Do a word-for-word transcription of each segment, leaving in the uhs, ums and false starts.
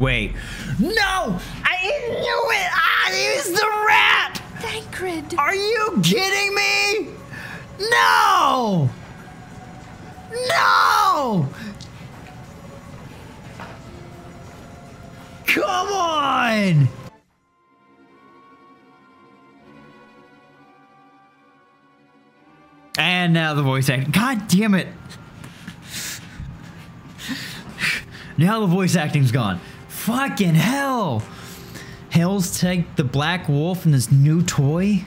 Wait. No! I knew it! I used the rat! Thancred! Are you kidding me? No! No! Come on! And now the voice acting. God damn it! Now the voice acting's gone. Fucking hell! Hells take the black wolf and this new toy?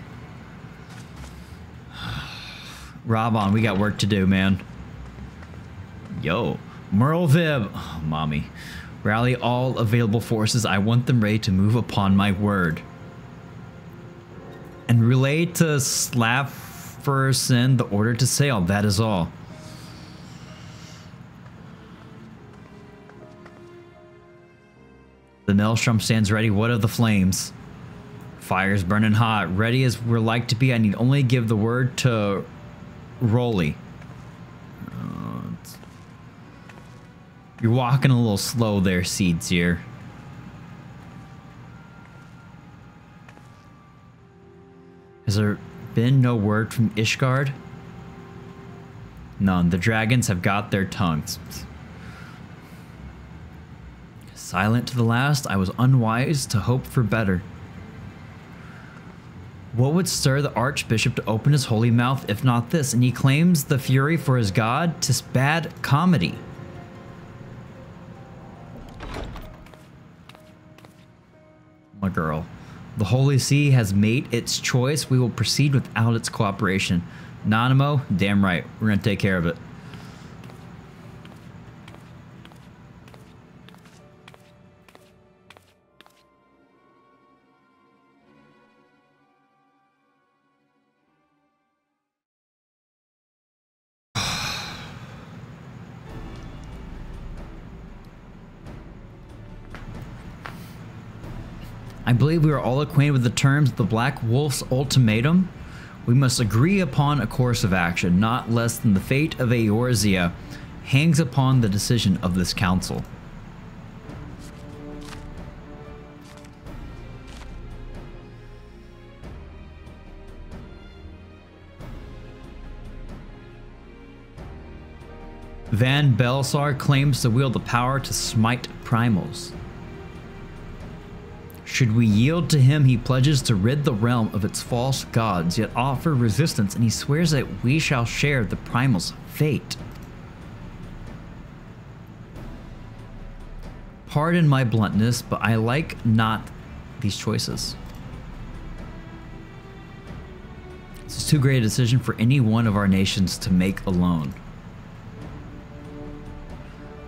Raubahn, we got work to do, man. Yo. Merlevib. Oh, mommy. Rally all available forces. I want them ready to move upon my word. And relay to Slavfersen the order to sail. That is all. The Maelstrom stands ready. What of the flames? Fire's burning hot. Ready as we're like to be. I need only give the word to Rolly. Uh, you're walking a little slow there, Seeds here. Has there been no word from Ishgard? None. The dragons have got their tongues. Silent to the last, I was unwise to hope for better. What would stir the archbishop to open his holy mouth if not this? And he claims the fury for his god, 'tis bad comedy. My girl, the Holy See has made its choice. We will proceed without its cooperation. Nanamo, damn right, we're gonna take care of it. I believe we are all acquainted with the terms of the Black Wolf's ultimatum. We must agree upon a course of action, not less than the fate of Eorzea hangs upon the decision of this council. Van Baelsar claims to wield the power to smite primals. Should we yield to him, he pledges to rid the realm of its false gods, yet offer resistance, and he swears that we shall share the primal's fate. Pardon my bluntness, but I like not these choices. This is too great a decision for any one of our nations to make alone.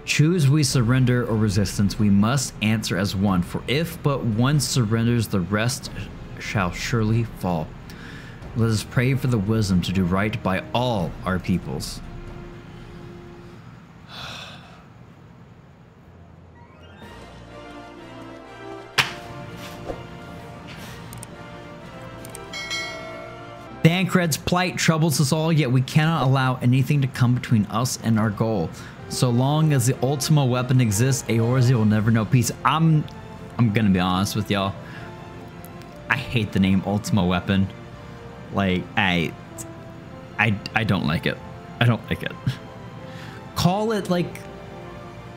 Choose we surrender or resistance, we must answer as one, for if but one surrenders, the rest shall surely fall. Let us pray for the wisdom to do right by all our peoples. Thancred's plight troubles us all, yet we cannot allow anything to come between us and our goal. So long as the Ultima Weapon exists, Eorzea will never know peace. I'm, I'm gonna be honest with y'all. I hate the name Ultima Weapon. Like, I, I, I don't like it. I don't like it. Call it like,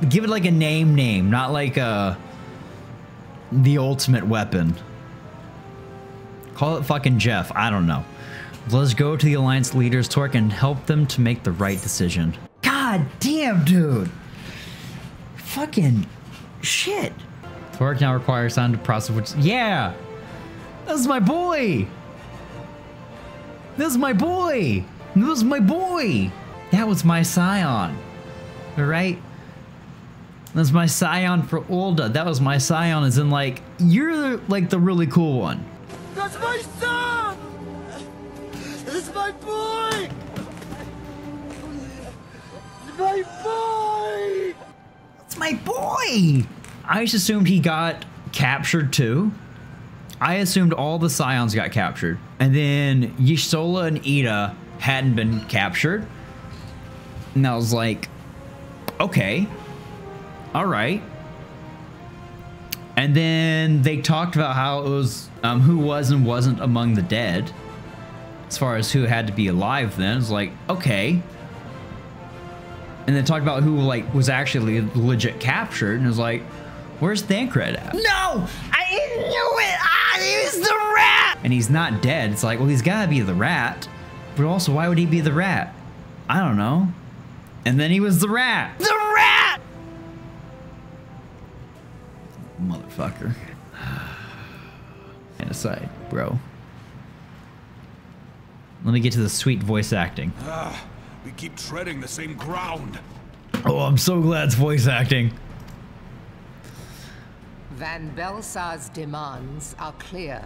give it like a name name, not like a, the Ultimate Weapon. Call it fucking Jeff, I don't know. Let's go to the Alliance leaders, Torque, and help them to make the right decision. God damn, dude. Fucking shit. Torque now requires sound to process which. Yeah! This is my boy! This is my boy! This is my boy! That was my scion. Alright? That's my scion for Ul'dah. That was my scion, as in, like, you're like the really cool one. That's my son! This is my boy! My boy! That's my boy! I just assumed he got captured too. I assumed all the scions got captured. And then Y'shtola and Yda hadn't been captured. And I was like, okay. Alright. And then they talked about how it was um, who was and wasn't among the dead, as far as who had to be alive. Then it's like, okay. And then talked about who like was actually legit captured, and it was like, where's Thancred at? No, I knew it. Ah, he was the rat. And he's not dead. It's like, well, he's gotta be the rat, but also why would he be the rat? I don't know. And then he was the rat. The rat. Motherfucker. And aside, bro. Let me get to the sweet voice acting. Ah, we keep treading the same ground. Oh, I'm so glad it's voice acting. Van Baelsar's demands are clear.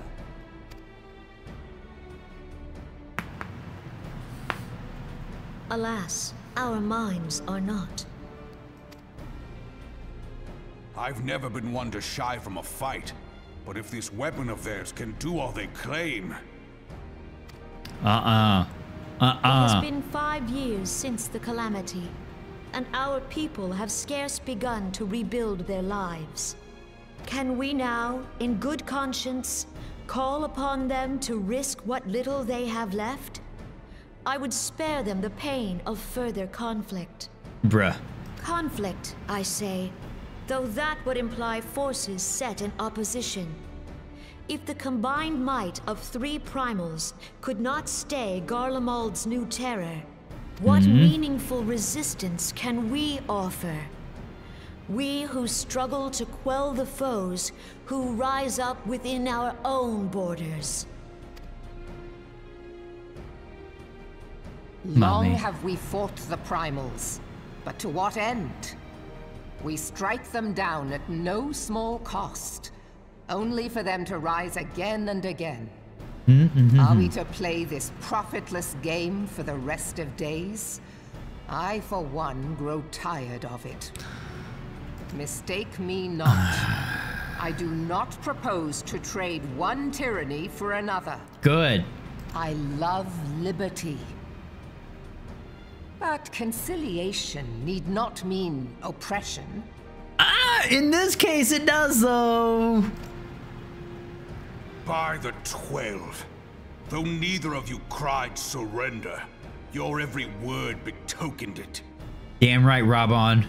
Alas, our minds are not. I've never been one to shy from a fight, but if this weapon of theirs can do all they claim... Uh-uh. Uh-uh. It has been five years since the calamity, and our people have scarce begun to rebuild their lives. Can we now, in good conscience, call upon them to risk what little they have left? I would spare them the pain of further conflict. Bruh. Conflict, I say, though that would imply forces set in opposition. If the combined might of three primals could not stay Garlemald's new terror, what mm-hmm. meaningful resistance can we offer? We who struggle to quell the foes who rise up within our own borders. Mommy. Long have we fought the primals, but to what end? We strike them down at no small cost, only for them to rise again and again. Mm-hmm. Are we to play this profitless game for the rest of days? I, for one, grow tired of it. Mistake me not. I do not propose to trade one tyranny for another. Good. I love liberty. But conciliation need not mean oppression. Ah, in this case it does though. By the twelve, though neither of you cried surrender, your every word betokened it. Damn right, Raubahn.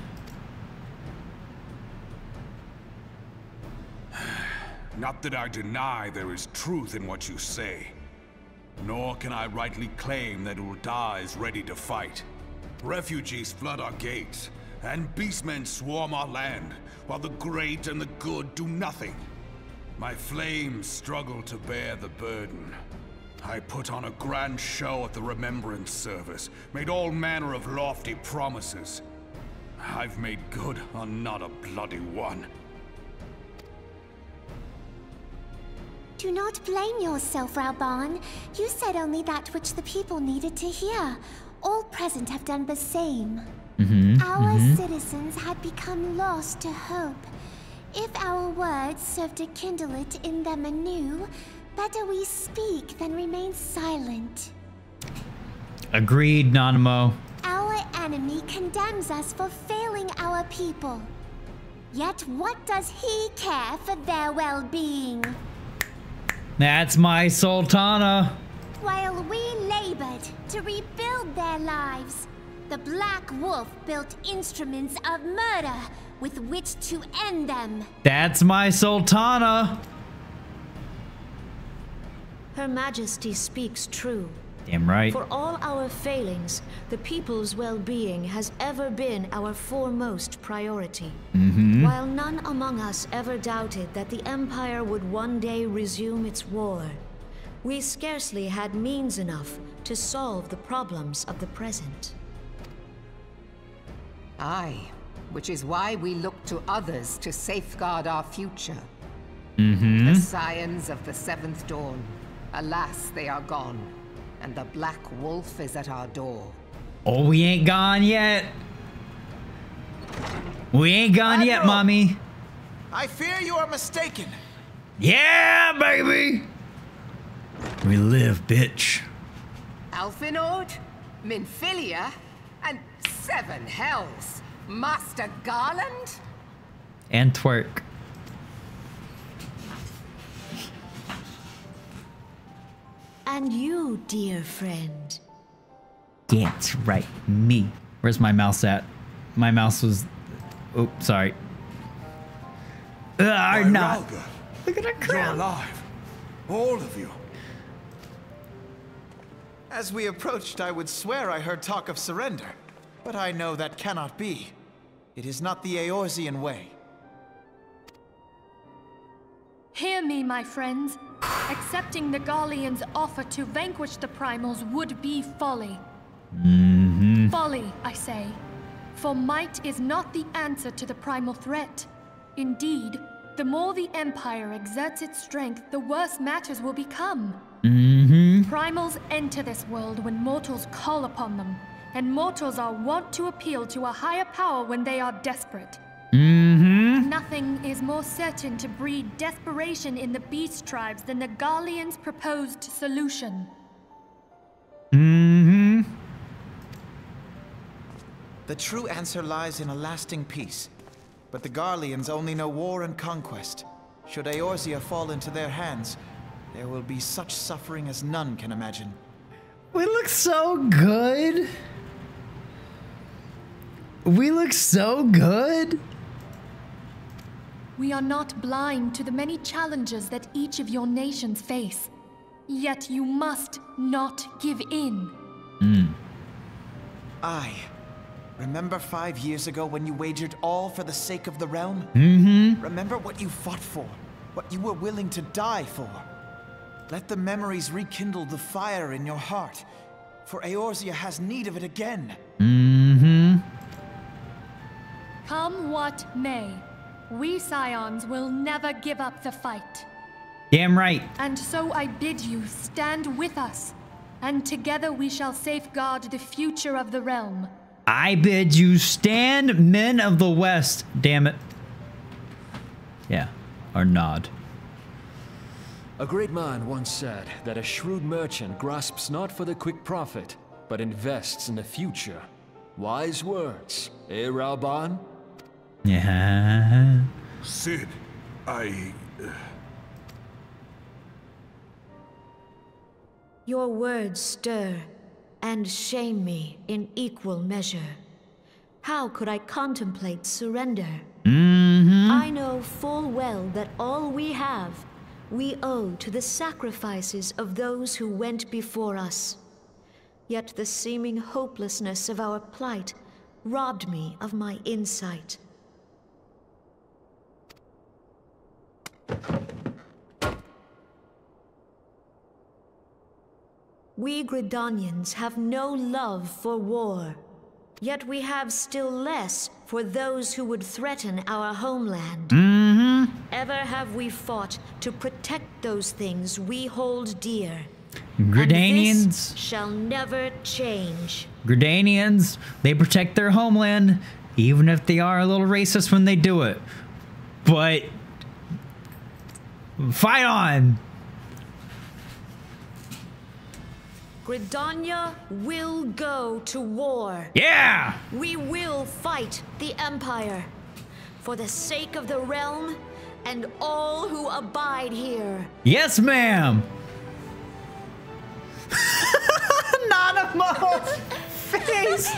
Not that I deny there is truth in what you say, nor can I rightly claim that Ul'dah is ready to fight. Refugees flood our gates, and beastmen swarm our land, while the great and the good do nothing. My flames struggle to bear the burden. I put on a grand show at the Remembrance Service, made all manner of lofty promises. I've made good on not a bloody one. Do not blame yourself, Raubahn. You said only that which the people needed to hear. All present have done the same. Mm-hmm, our mm-hmm. citizens had become lost to hope. If our words served to kindle it in them anew, better we speak than remain silent. Agreed, Nanamo. Our enemy condemns us for failing our people. Yet what does he care for their well-being? That's my Sultana. While we labored to rebuild their lives, the Black Wolf built instruments of murder with which to end them. That's my Sultana. Her Majesty speaks true. Damn right. For all our failings, the people's well-being has ever been our foremost priority. Mm-hmm. While none among us ever doubted that the Empire would one day resume its war, we scarcely had means enough to solve the problems of the present. Aye, which is why we look to others to safeguard our future. Mm-hmm. The scions of the Seventh Dawn, alas, they are gone. And the Black Wolf is at our door. Oh, we ain't gone yet. We ain't gone Admiral, yet, Mommy. I fear you are mistaken. Yeah, baby. We live, bitch. Alphinaud, Minfilia, and Seven Hells. Master Garland? And twerk. And you, dear friend. That's right, me. Where's my mouse at? My mouse was... Oh, sorry. Uh, no. Look at that crowd. You're alive. All of you. As we approached, I would swear I heard talk of surrender. But I know that cannot be. It is not the Eorzean way. Hear me, my friends. Accepting the Gallians' offer to vanquish the primals would be folly. Mm-hmm. Folly, I say. For might is not the answer to the primal threat. Indeed, the more the Empire exerts its strength, the worse matters will become. Mm-hmm. Primals enter this world when mortals call upon them, and mortals are wont to appeal to a higher power when they are desperate. Mm-hmm. Nothing is more certain to breed desperation in the beast tribes than the Gallians' proposed solution. Mm-hmm. The true answer lies in a lasting peace. But the Garleans only know war and conquest. Should Eorzea fall into their hands, there will be such suffering as none can imagine. We look so good. We look so good. We are not blind to the many challenges that each of your nations face. Yet you must not give in. Mm. I... Remember five years ago when you wagered all for the sake of the realm? Mm-hmm. Remember what you fought for, what you were willing to die for. Let the memories rekindle the fire in your heart, for Eorzea has need of it again. Mm-hmm. Come what may, we Scions will never give up the fight. Damn right. And so I bid you stand with us, and together we shall safeguard the future of the realm. I bid you stand, men of the West. Damn it. Yeah, or nod. A great man once said that a shrewd merchant grasps not for the quick profit, but invests in the future. Wise words, eh, Raubahn? Yeah. Sid, I... Uh... Your words stir and shame me in equal measure. How could I contemplate surrender? Mm-hmm. I know full well that all we have, we owe to the sacrifices of those who went before us. Yet the seeming hopelessness of our plight robbed me of my insight. We Gridanians have no love for war, yet we have still less for those who would threaten our homeland. Mm-hmm. Ever have we fought to protect those things we hold dear. Gridanians and this shall never change. Gridanians, they protect their homeland, even if they are a little racist when they do it. But fight on! Gridania will go to war. Yeah! We will fight the Empire for the sake of the realm and all who abide here. Yes, ma'am! Nanamo's face!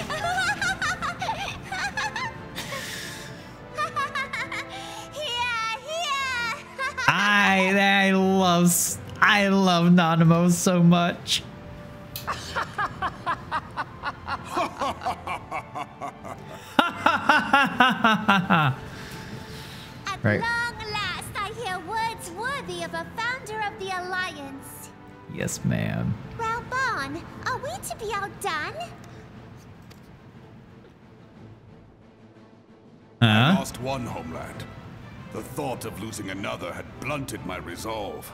Yeah, yeah. I, I love, I love Nanamo so much. At right. Long last, I hear words worthy of a founder of the Alliance. Yes, ma'am. Raubahn, are we to be outdone? Uh-huh. I lost one homeland. The thought of losing another had blunted my resolve.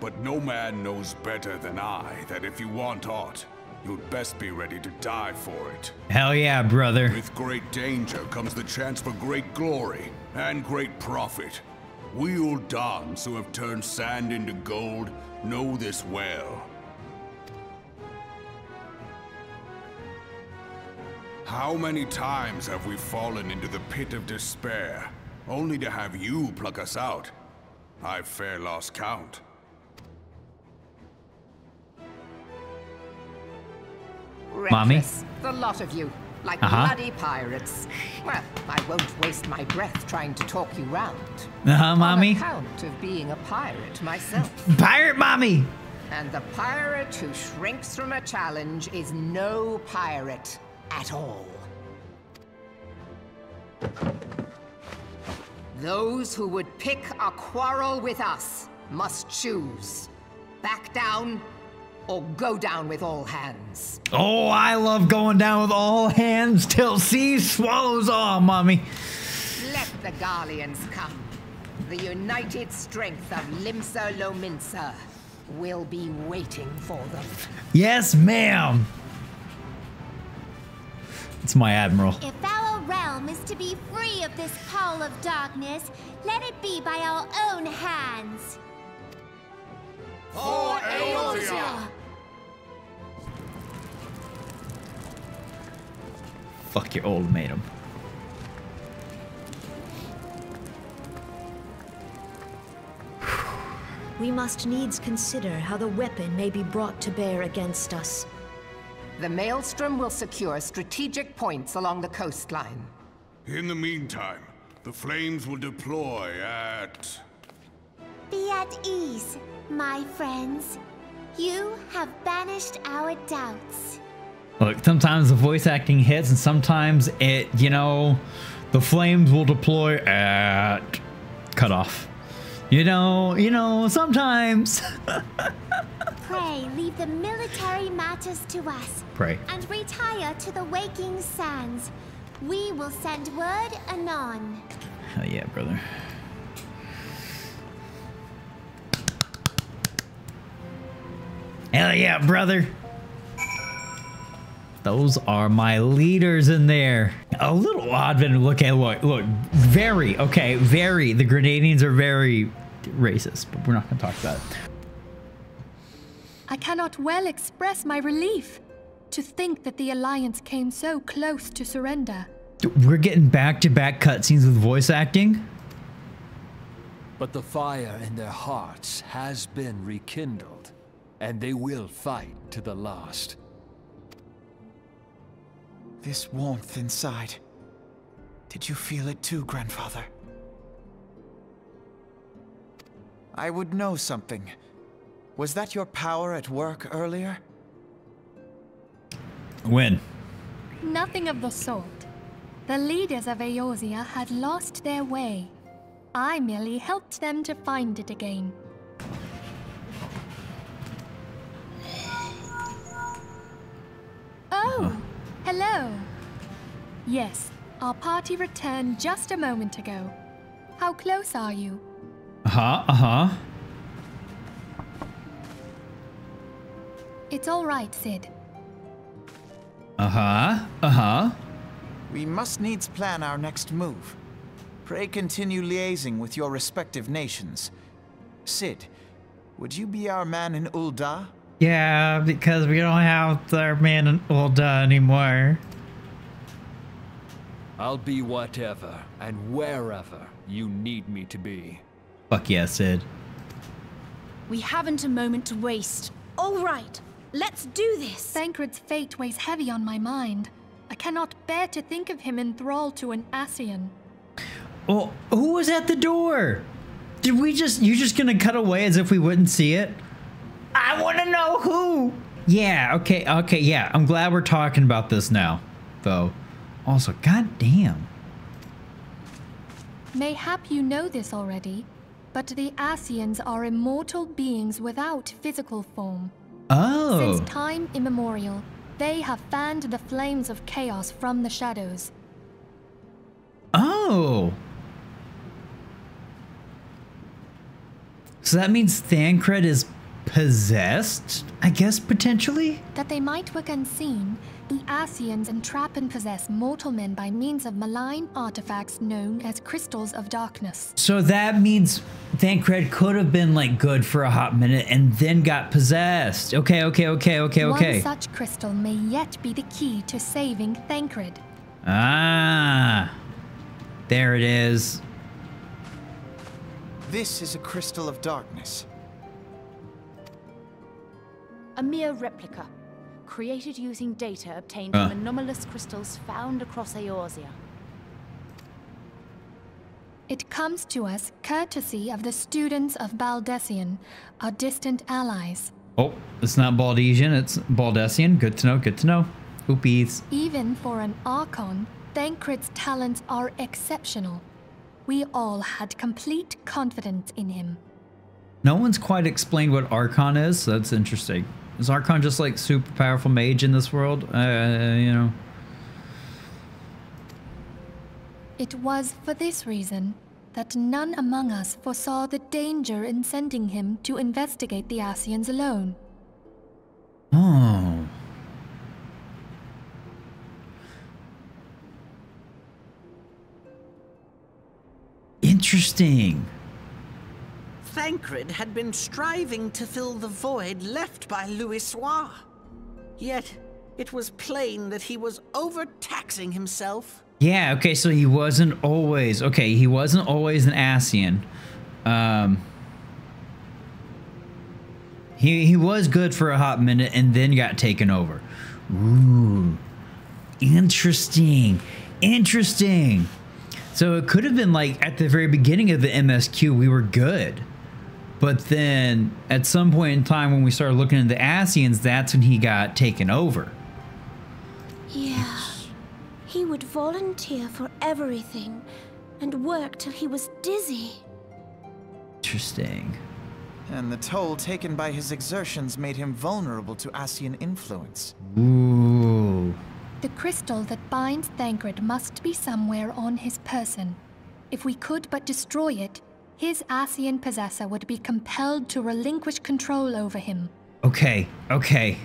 But no man knows better than I that if you want aught, you'd best be ready to die for it. Hell yeah, brother. With great danger comes the chance for great glory and great profit. We Uldans who have turned sand into gold know this well. How many times have we fallen into the pit of despair, only to have you pluck us out? I've fair lost count. Mommy? The lot of you, like uh-huh. bloody pirates. Well, I won't waste my breath trying to talk you round. Uh-huh, Mommy? On account of being a pirate myself. Pirate Mommy! And the pirate who shrinks from a challenge is no pirate at all. Those who would pick a quarrel with us must choose. Back down or go down with all hands. Oh, I love going down with all hands till sea swallows all, Mommy. Let the Garleans come. The united strength of Limsa Lominsa will be waiting for them. Yes, ma'am. It's my admiral. If our realm is to be free of this pall of darkness, let it be by our own hands. For Eorzea! Fuck your old madam. We must needs consider how the weapon may be brought to bear against us. The Maelstrom will secure strategic points along the coastline. In the meantime, the flames will deploy at... Be at ease. My friends, you have banished our doubts. Look, sometimes the voice acting hits, and sometimes it, you know, the flames will deploy at cut off. You know, you know, sometimes. Pray, leave the military matters to us. Pray. And retire to the waking sands. We will send word anon. Hell yeah, brother. Hell yeah, brother. Those are my leaders in there. A little odd, but look at look, look, very, okay, very. The Grenadians are very racist, but we're not gonna talk about it. I cannot well express my relief to think that the Alliance came so close to surrender. We're getting back-to-back cutscenes with voice acting. But the fire in their hearts has been rekindled. And they will fight to the last. This warmth inside. Did you feel it too, Grandfather? I would know something. Was that your power at work earlier? When? Nothing of the sort. The leaders of Eorzea had lost their way. I merely helped them to find it again. Oh, hello. Yes, our party returned just a moment ago. How close are you? Uh-huh, uh-huh. It's all right, Cid. Uh-huh, uh-huh. We must needs plan our next move. Pray continue liaising with your respective nations. Cid, would you be our man in Ul'dah? Yeah, because we don't have our man in Ul'dah anymore. I'll be whatever and wherever you need me to be. Fuck yeah, Cid. We haven't a moment to waste. All right, let's do this. Thancred's fate weighs heavy on my mind. I cannot bear to think of him in thrall to an Ascian. Oh, who was at the door? Did we just... You're just gonna cut away as if we wouldn't see it? I want to know who. Yeah. Okay. Okay. Yeah. I'm glad we're talking about this now, though. Also, goddamn. Mayhap you know this already, but the Ascians are immortal beings without physical form. Oh. Since time immemorial, they have fanned the flames of chaos from the shadows. Oh. So that means Thancred is possessed, I guess, potentially? That they might work unseen, the Ascians entrap and possess mortal men by means of malign artifacts known as crystals of darkness. So that means Thancred could have been, like, good for a hot minute and then got possessed. Okay, okay, okay, okay, okay. One such crystal may yet be the key to saving Thancred. Ah. There it is. This is a crystal of darkness. A mere replica, created using data obtained uh. from anomalous crystals found across Eorzea. It comes to us courtesy of the students of Baldesion, our distant allies. Oh, it's not Baldesian, it's Baldesion. Good to know, good to know. Oopies. Even for an Archon, Thancred's talents are exceptional. We all had complete confidence in him. No one's quite explained what Archon is, so that's interesting. Is Archon just like super powerful mage in this world? Uh, you know. It was for this reason that none among us foresaw the danger in sending him to investigate the Ascians alone. Oh. Interesting. Thancred had been striving to fill the void left by L'Oisoir. Yet, it was plain that he was overtaxing himself. Yeah, okay, so he wasn't always... Okay, he wasn't always an Ascian. Um, he, he was good for a hot minute and then got taken over. Ooh. Interesting. Interesting. So it could have been like at the very beginning of the M S Q, we were good. But then at some point in time when we started looking at the Ascians, that's when he got taken over. Yeah. He would volunteer for everything and work till he was dizzy. Interesting. And the toll taken by his exertions made him vulnerable to Ascian influence. Ooh. The crystal that binds Thancred must be somewhere on his person. If we could but destroy it, his Ascian possessor would be compelled to relinquish control over him. Okay, okay.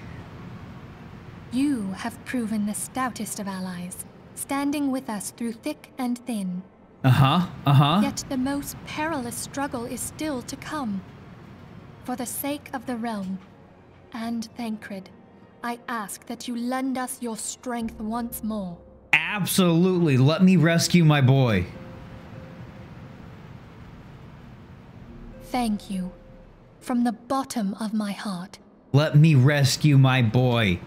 You have proven the stoutest of allies, standing with us through thick and thin. Uh-huh, uh-huh. Yet the most perilous struggle is still to come. For the sake of the realm and Thancred, I ask that you lend us your strength once more. Absolutely. Let me rescue my boy. Thank you. From the bottom of my heart. Let me rescue my boy.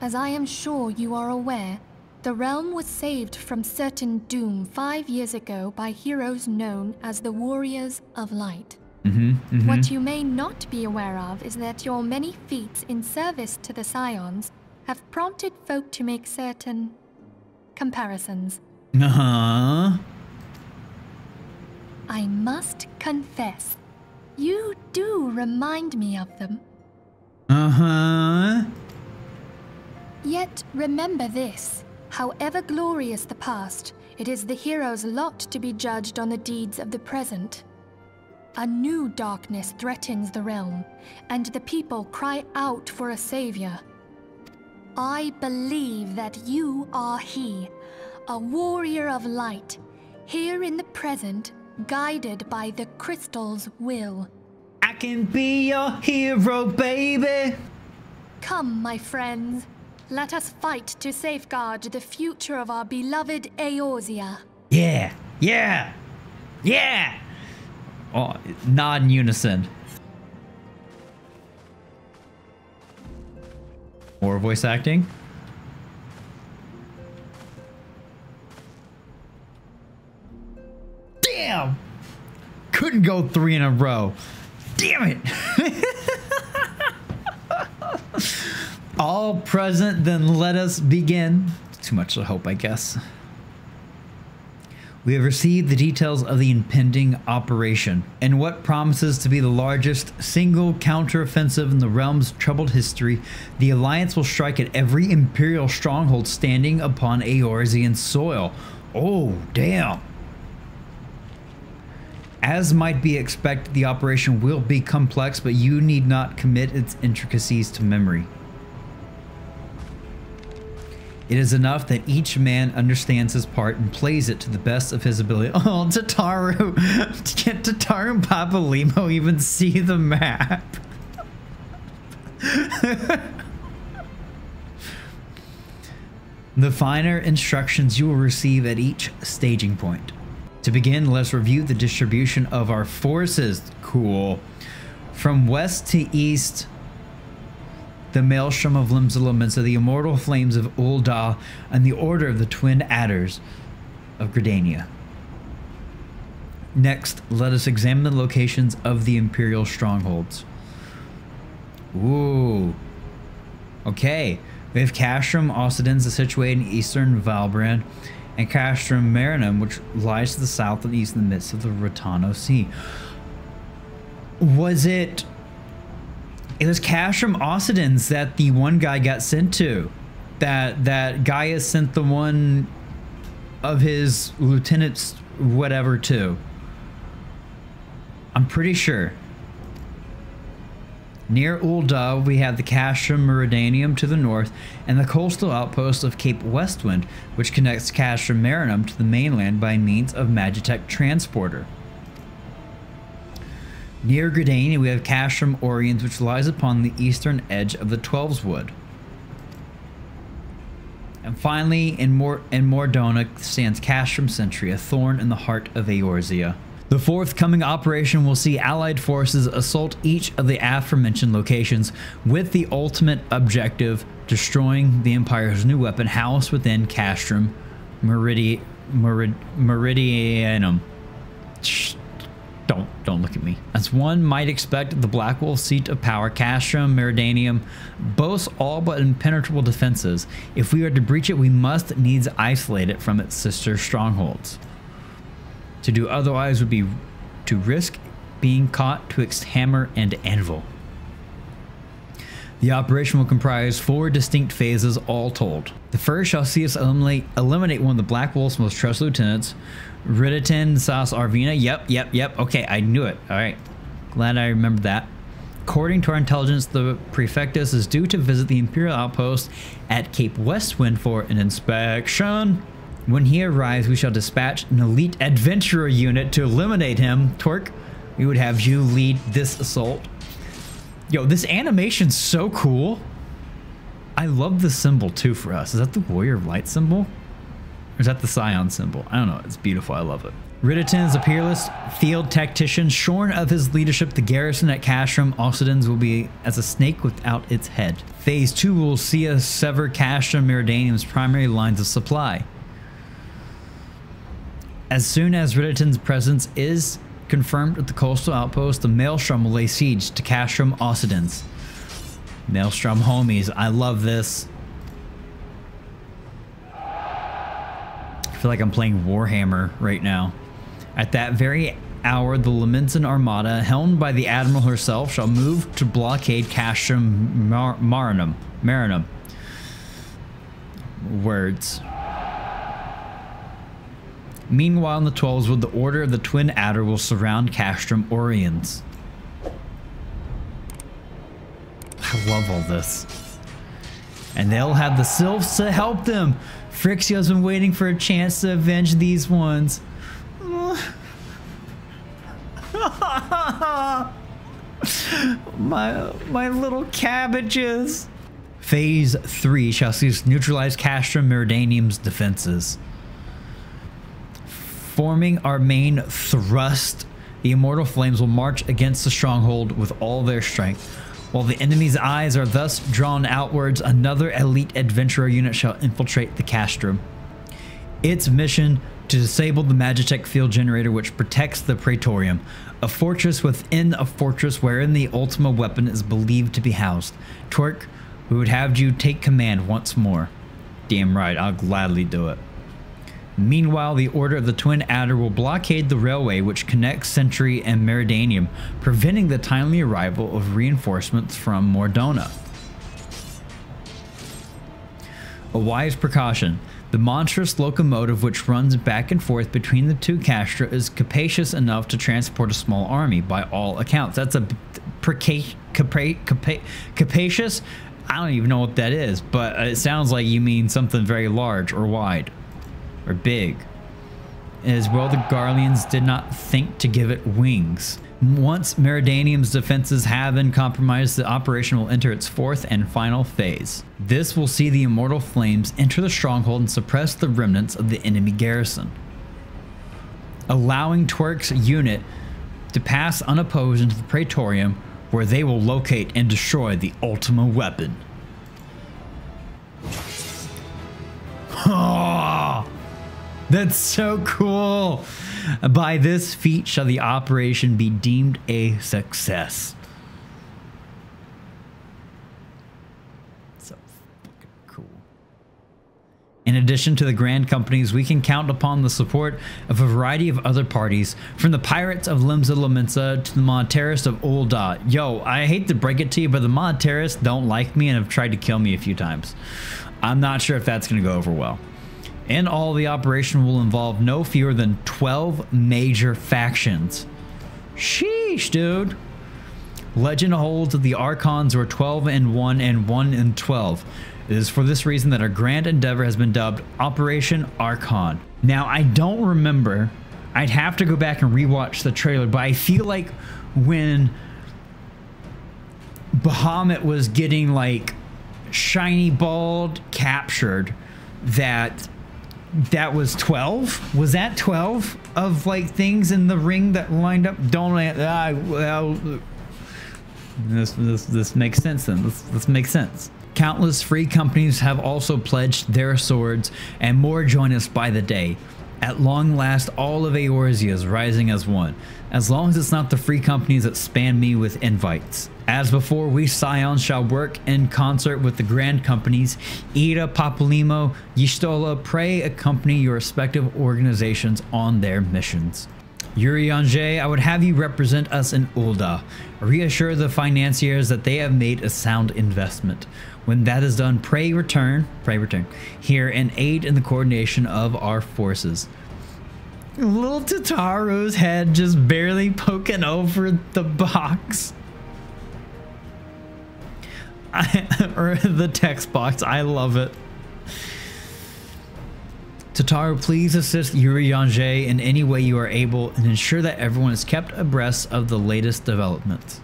As I am sure you are aware, the realm was saved from certain doom five years ago by heroes known as the Warriors of Light. Mm-hmm, mm-hmm. What you may not be aware of is that your many feats in service to the Scions have prompted folk to make certain comparisons. Uh-huh. I must confess, you do remind me of them. Uh-huh. Yet remember this, however glorious the past, it is the hero's lot to be judged on the deeds of the present. A new darkness threatens the realm, and the people cry out for a savior. I believe that you are he, a warrior of light, here in the present, guided by the crystal's will. I can be your hero, baby! Come, my friends. Let us fight to safeguard the future of our beloved Eorzea. Yeah, yeah, yeah! Oh, nod in unison. More voice acting. Damn! Couldn't go three in a row. Damn it! All present, then let us begin. Too much to hope, I guess. We have received the details of the impending operation and what promises to be the largest single counteroffensive in the realm's troubled history. The Alliance will strike at every Imperial stronghold standing upon Eorzean soil. Oh, damn. As might be expected, the operation will be complex, but you need not commit its intricacies to memory. It is enough that each man understands his part and plays it to the best of his ability. Oh, Tataru! Can't Tataru and Papalymo even see the map? The finer instructions you will receive at each staging point. To begin, let's review the distribution of our forces. Cool. From west to east, the Maelstrom of Limsa Lominsa, the Immortal Flames of Ul'dah, and the Order of the Twin Adders of Gridania. Next, let us examine the locations of the Imperial strongholds. Ooh. Okay. We have Castrum Occidens, situated in eastern Valbrand, and Castrum Marinum, which lies to the south and east in the midst of the Rotano Sea. Was it... It was Castrum Occidens that the one guy got sent to. That, that Gaia sent the one of his lieutenants, whatever, to. I'm pretty sure. Near Ul'dah, we have the Castrum Meridianum to the north and the coastal outpost of Cape Westwind, which connects Castrum Marinum to the mainland by means of Magitek transporter. Near Gridania, we have Castrum Oriens, which lies upon the eastern edge of the Twelves Wood. And finally, in Mor Dhona stands Castrum Sentry, a thorn in the heart of Eorzea. The forthcoming operation will see Allied forces assault each of the aforementioned locations with the ultimate objective destroying the Empire's new weapon housed within Castrum Meridi Merid Meridianum. Shh, don't, don't look at me. As one might expect, the Black Wolf seat of power, Castrum Meridianum, boasts all but impenetrable defenses. If we are to breach it, we must needs isolate it from its sister strongholds. To do otherwise would be to risk being caught twixt hammer and anvil. The operation will comprise four distinct phases, all told. The first shall see us eliminate, eliminate one of the Black Wolf's most trusted lieutenants, Rhitahtyn Sas Arvina. Yep, yep, yep. Okay, I knew it. All right. Glad I remembered that. According to our intelligence, the Prefectus is due to visit the Imperial outpost at Cape Westwind for an inspection. When he arrives, we shall dispatch an elite adventurer unit to eliminate him. Torque, we would have you lead this assault. Yo, this animation's so cool. I love the symbol too for us. Is that the Warrior of Light symbol? Or is that the Scion symbol? I don't know. It's beautiful. I love it. Rhitahtyn is a peerless field tactician. Shorn of his leadership, the garrison at Castrum Occidens will be as a snake without its head. Phase two will see us sever Castrum Meridianum's primary lines of supply. As soon as Rhitahtyn's presence is confirmed at the coastal outpost, the Maelstrom will lay siege to Castrum Occidens. Maelstrom homies, I love this. I feel like I'm playing Warhammer right now. At that very hour, the Lominsan Armada, helmed by the Admiral herself, shall move to blockade Castrum Mar Marinum. Marinum. Words. Meanwhile, in the Twelves Wood, the Order of the Twin Adder will surround Castrum Oriens. I love all this. And they'll have the Sylphs to help them. Phyrexia's been waiting for a chance to avenge these ones. my, my little cabbages. Phase three shall see us neutralize Castrum Meridianum's defenses. Forming our main thrust, the Immortal Flames will march against the stronghold with all their strength. While the enemy's eyes are thus drawn outwards, another elite adventurer unit shall infiltrate the Castrum. Its mission, to disable the Magitek field generator which protects the Praetorium, a fortress within a fortress wherein the Ultima Weapon is believed to be housed. Twerk, we would have you take command once more. Damn right, I'll gladly do it. Meanwhile, the Order of the Twin Adder will blockade the railway which connects Sentry and Meridianum, preventing the timely arrival of reinforcements from Mor Dhona. A wise precaution. The monstrous locomotive which runs back and forth between the two castra is capacious enough to transport a small army, by all accounts. That's a capacious? I don't even know what that is, but it sounds like you mean something very large or wide. Or big. As well, the Garleans did not think to give it wings. Once Meridianum's defenses have been compromised, the operation will enter its fourth and final phase. This will see the Immortal Flames enter the stronghold and suppress the remnants of the enemy garrison. allowing Twerk's unit to pass unopposed into the Praetorium, where they will locate and destroy the Ultima Weapon. Oh, that's so cool. By this feat shall the operation be deemed a success. So fucking cool. In addition to the Grand Companies, we can count upon the support of a variety of other parties, from the Pirates of Limsa Lominsa to the Monetarists of Ul'dah. Yo, I hate to break it to you, but the Monetarists don't like me and have tried to kill me a few times. I'm not sure if that's going to go over well. In all, the operation will involve no fewer than twelve major factions. Sheesh, dude. Legend holds that the Archons were twelve and one and one and twelve. It is for this reason that our grand endeavor has been dubbed Operation Archon. Now, I don't remember. I'd have to go back and rewatch the trailer, but I feel like when Bahamut was getting, like, shiny bald captured, that... that was twelve? Was that twelve of like things in the ring that lined up? Don't I? Uh, well, this this this makes sense then. This this makes sense. Countless free companies have also pledged their swords, and more join us by the day. At long last, all of Eorzea is rising as one. As long as it's not the free companies that spam me with invites. As before, we Scions shall work in concert with the Grand Companies. Yda, Papalymo, Y'shtola, pray accompany your respective organizations on their missions. Urianger, I would have you represent us in Ul'dah. Reassure the financiers that they have made a sound investment. When that is done, pray return, pray return, here and aid in the coordination of our forces. Little Tataru's head just barely poking over the box. I, or the text box. I love it. Tataru, please assist Urianger in any way you are able and ensure that everyone is kept abreast of the latest developments.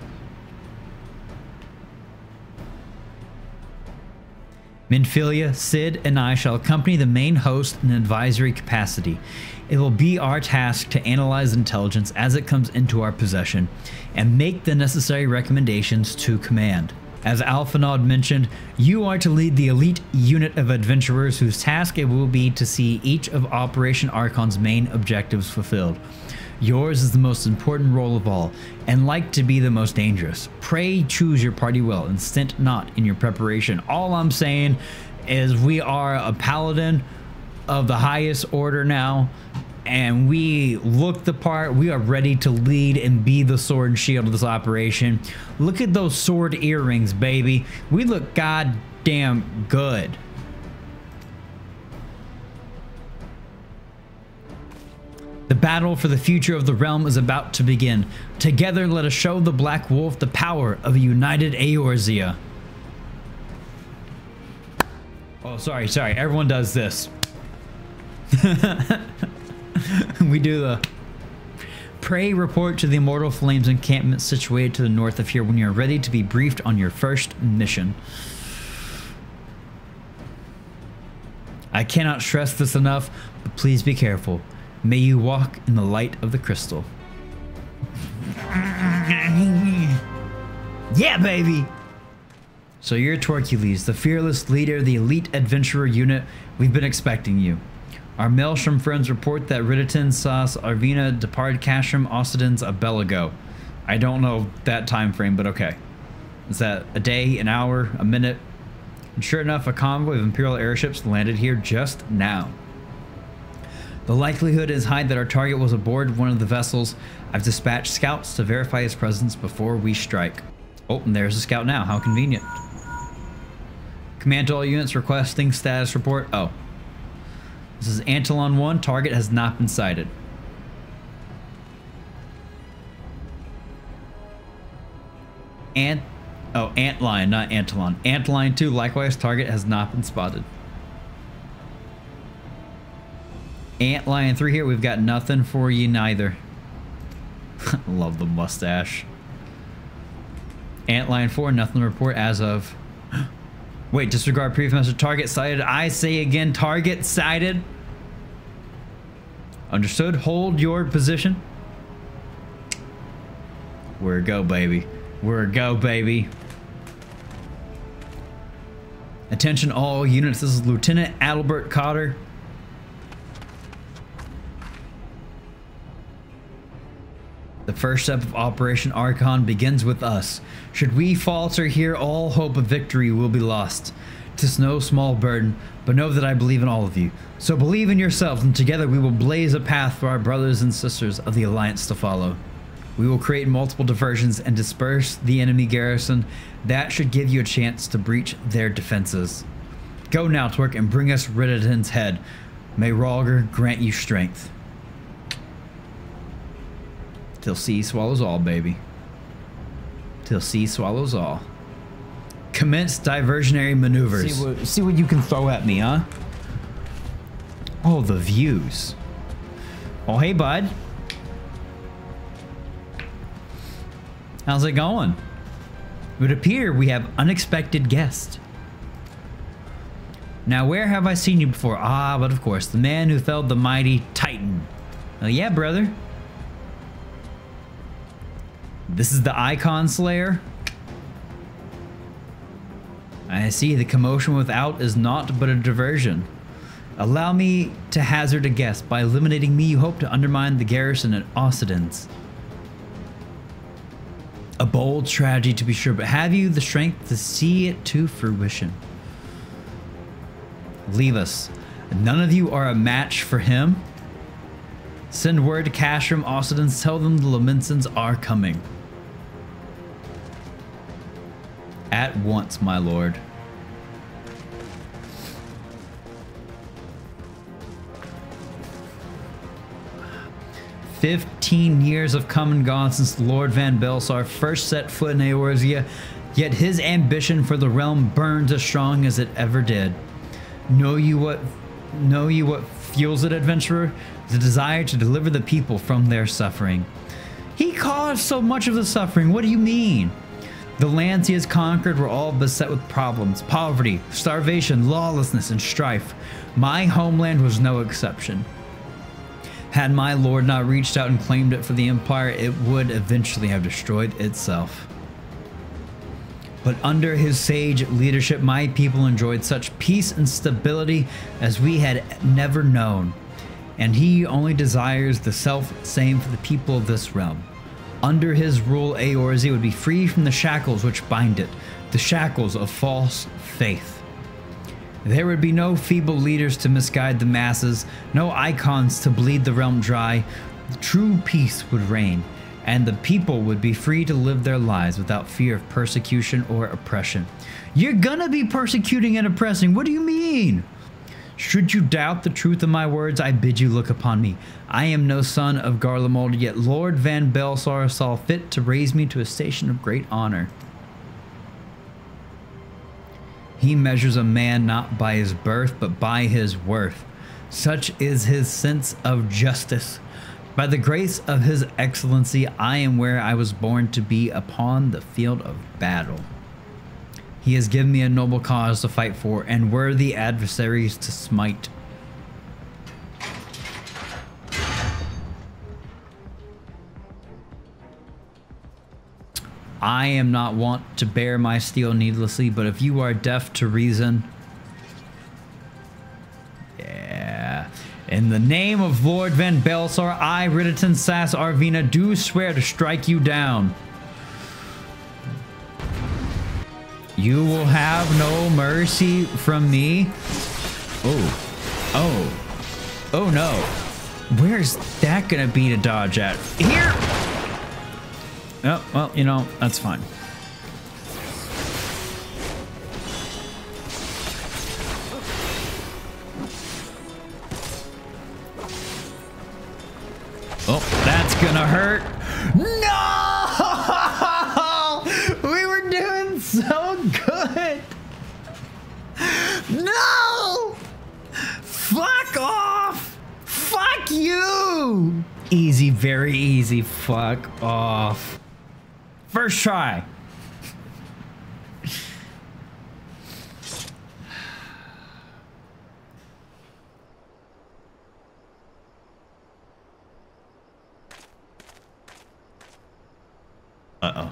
Minfilia, Sid, and I shall accompany the main host in an advisory capacity. It will be our task to analyze intelligence as it comes into our possession and make the necessary recommendations to command. As Alphinaud mentioned, you are to lead the elite unit of adventurers whose task it will be to see each of Operation Archon's main objectives fulfilled. Yours is the most important role of all, and like to be the most dangerous. Pray choose your party well and stint not in your preparation. All I'm saying is we are a paladin of the highest order now, and we look the part. We are ready to lead and be the sword and shield of this operation. Look at those sword earrings, baby. We look goddamn good. The battle for the future of the realm is about to begin. Together, let us show the Black Wolf the power of a united Eorzea. Oh, sorry, sorry. Everyone does this. We do the pray report to the Immortal Flames encampment situated to the north of here when you're ready to be briefed on your first mission. I cannot stress this enough, but please be careful. May you walk in the light of the crystal. Yeah, baby! So you're Twerkules, the fearless leader of the elite adventurer unit. We've been expecting you. Our Maelstrom friends report that Rhitahtyn sas Arvina departed Castrum Occidens a bell ago. I don't know that time frame, but okay. Is that a day, an hour, a minute? And sure enough, a convoy of Imperial airships landed here just now. The likelihood is high that our target was aboard one of the vessels. I've dispatched scouts to verify his presence before we strike. Oh, and there's a scout now. How convenient. Command to all units requesting status report. Oh. This is Antlion one. Target has not been sighted. Ant... Oh, Antlion, not Antlion. Antlion two. Likewise, target has not been spotted. Antlion three here. We've got nothing for you neither. Love the mustache. Antlion four. Nothing to report as of... Wait, disregard previous message. Target sighted. I say again, target sighted. Understood. Hold your position. We're a go, baby. We're a go, baby. Attention all units. This is Lieutenant Albert Cotter. The first step of Operation Archon begins with us. Should we falter here, all hope of victory will be lost. 'Tis no small burden, but know that I believe in all of you. So believe in yourselves, and together we will blaze a path for our brothers and sisters of the Alliance to follow. We will create multiple diversions and disperse the enemy garrison. That should give you a chance to breach their defenses. Go now, Twerk, and bring us Rhitahtyn's head. May Ralgar grant you strength. Till sea swallows all, baby. Till sea swallows all. Commence diversionary maneuvers. See what, see what you can throw at me, huh? Oh, the views. Oh, hey, bud. How's it going? It would appear we have unexpected guests. Now, where have I seen you before? Ah, but of course, the man who felled the mighty Titan. Oh, yeah, brother. This is the Icon Slayer. I see the commotion without is naught but a diversion. Allow me to hazard a guess. By eliminating me, you hope to undermine the garrison at Occidens. A bold strategy, to be sure, but have you the strength to see it to fruition? Leave us. None of you are a match for him. Send word to Castrum Occidens. Tell them the Laminsons are coming. At once, my lord. Fifteen years have come and gone since Lord van Baelsar first set foot in Eorzea, yet his ambition for the realm burns as strong as it ever did. Know you what, know you what fuels it, adventurer? The desire to deliver the people from their suffering. He caused so much of the suffering. What do you mean? The lands he has conquered were all beset with problems, poverty, starvation, lawlessness, and strife. My homeland was no exception. Had my lord not reached out and claimed it for the Empire, it would eventually have destroyed itself. But under his sage leadership, my people enjoyed such peace and stability as we had never known. And he only desires the self-same for the people of this realm. Under his rule, Eorzea would be free from the shackles which bind it, the shackles of false faith. There would be no feeble leaders to misguide the masses, no icons to bleed the realm dry. True peace would reign, and the people would be free to live their lives without fear of persecution or oppression. You're gonna be persecuting and oppressing. What do you mean? Should you doubt the truth of my words, I bid you look upon me. I am no son of Garlemald, yet Lord van Baelsar saw fit to raise me to a station of great honor. He measures a man not by his birth, but by his worth. Such is his sense of justice. By the grace of his excellency, I am where I was born to be, upon the field of battle. He has given me a noble cause to fight for, and worthy adversaries to smite. I am not wont to bear my steel needlessly, but if you are deaf to reason... Yeah... In the name of Lord van Baelsar, I, Rhitahtyn sas Arvina, do swear to strike you down. You will have no mercy from me. Oh, oh, oh no. Where's that gonna be to dodge at? Here! Oh, well, you know, that's fine. Oh, that's gonna hurt. No! We were doing so good. No! Fuck off! Fuck you! Easy, very easy. Fuck off. First try. Uh-oh.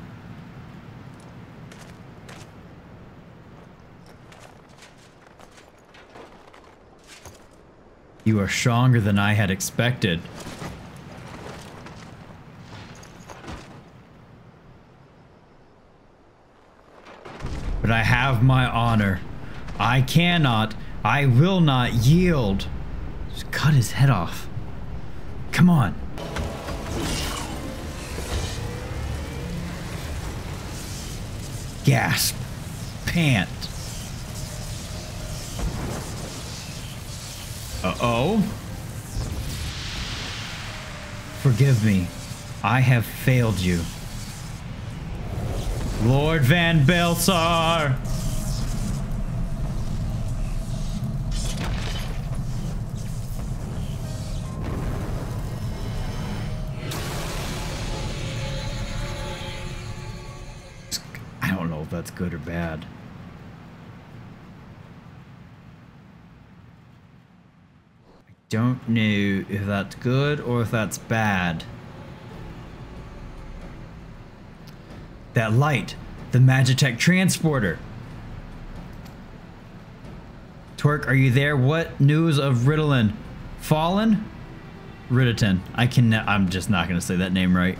You are stronger than I had expected. But I have my honor. I cannot, I will not yield. Just cut his head off. Come on. Gasp. Pant. Uh-oh. Forgive me. I have failed you. Lord van Baelsar! I don't know if that's good or bad. I don't know if that's good or if that's bad. That light, the Magitek transporter. Twerk, are you there? What news of Rhitahtyn? Fallen? Rhitahtyn. I can. I'm just not going to say that name right.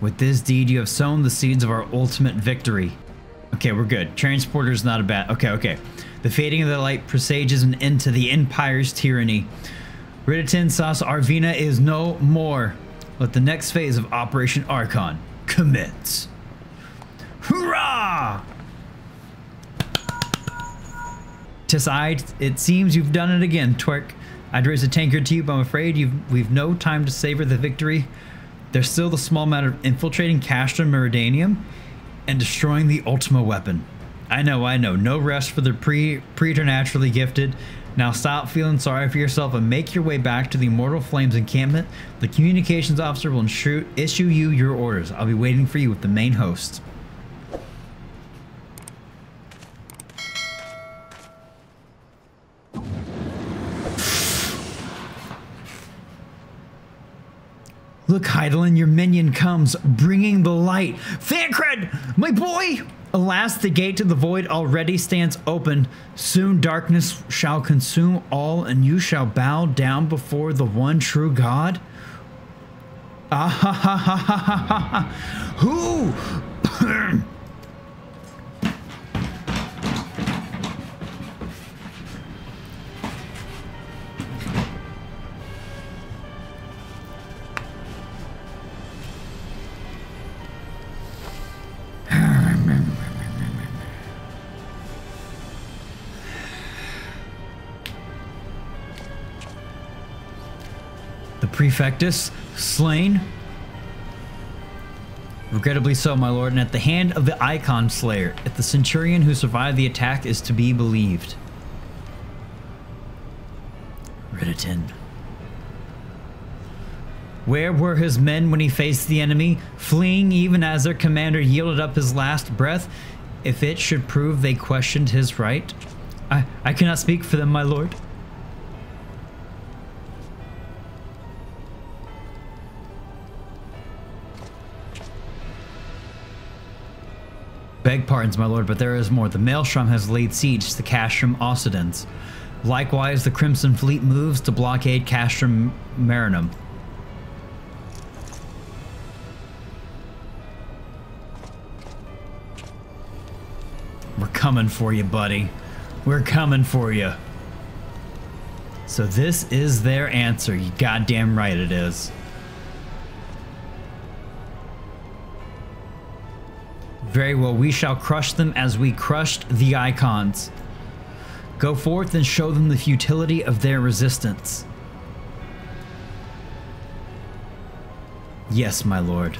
With this deed, you have sown the seeds of our ultimate victory. Okay, we're good. Transporter's not a bad. Okay, okay. The fading of the light presages an end to the Empire's tyranny. Rhitahtyn sas Arvina is no more. Let the next phase of Operation Archon commence. Hurrah! Tis I, it seems you've done it again, Twerk. I'd raise a tankard to you, but I'm afraid you've, we've no time to savor the victory. There's still the small matter of infiltrating Castrum Meridianum and destroying the Ultima Weapon. I know, I know, no rest for the pre, preternaturally gifted. Now stop feeling sorry for yourself and make your way back to the Immortal Flames encampment. The communications officer will ensure, issue you your orders. I'll be waiting for you with the main host. Look, Heidelin, your minion comes, bringing the light. Thancred, my boy! Alas, the gate to the void already stands open. Soon darkness shall consume all, and you shall bow down before the one true God. Ah ha ha ha ha ha ha! Who? Prefectus slain, regrettably so, my lord, and at the hand of the Icon Slayer. If the centurion who survived the attack is to be believed, Rhitahtyn. Where were his men when he faced the enemy, fleeing even as their commander yielded up his last breath? If it should prove they questioned his right, I I cannot speak for them, my lord. Beg pardons, my lord, but there is more. The Maelstrom has laid siege to Castrum Occidens. Likewise, the Crimson Fleet moves to blockade Castrum Marinum. We're coming for you, buddy. We're coming for you. So this is their answer. You goddamn right it is. Very well, we shall crush them as we crushed the Icons. Go forth and show them the futility of their resistance. Yes, my lord.